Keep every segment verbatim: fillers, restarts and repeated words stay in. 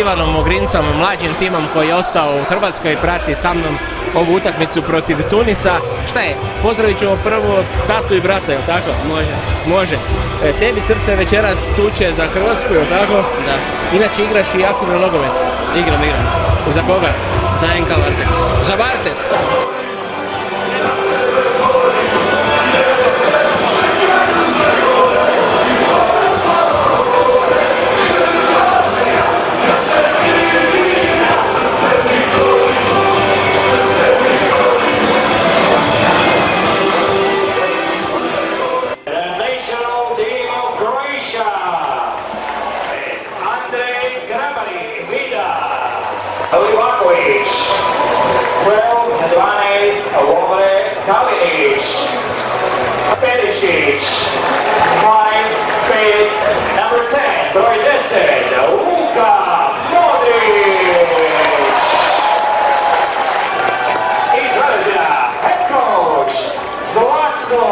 Ivanom Vugrincom mlađim, timom koji je ostao u Hrvatskoj i prati sa mnom ovu utakmicu protiv Tunisa. Šta je, pozdravit ćemo prvo tatu i brata, je li tako? Može. Može. E, tebi srce večeras tuče za Hrvatsku, je li tako? Da. Inače igraš i aktivno nogomet? Igram, igram. Za koga? Za N K Varteks. Za Varteks? Kalinić, Perišić, Klein, Fade, number deset, broj deset, Luka Modrić. Iz Varaždina, head coach, Zlatko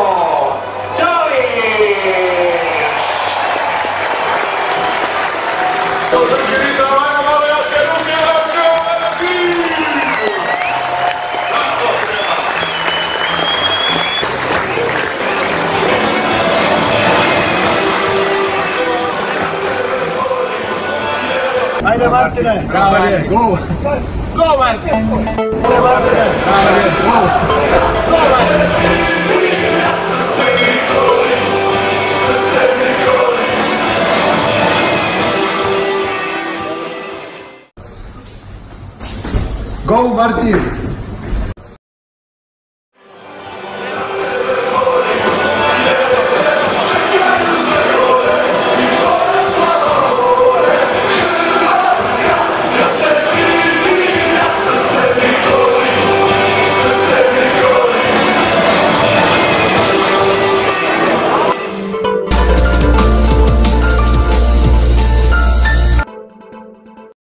Dalić. To drži vidova. Ajde Martine, bravo je, go! Go Martine! Ajde Martine, bravo je, go! Go Martine! Go Martine!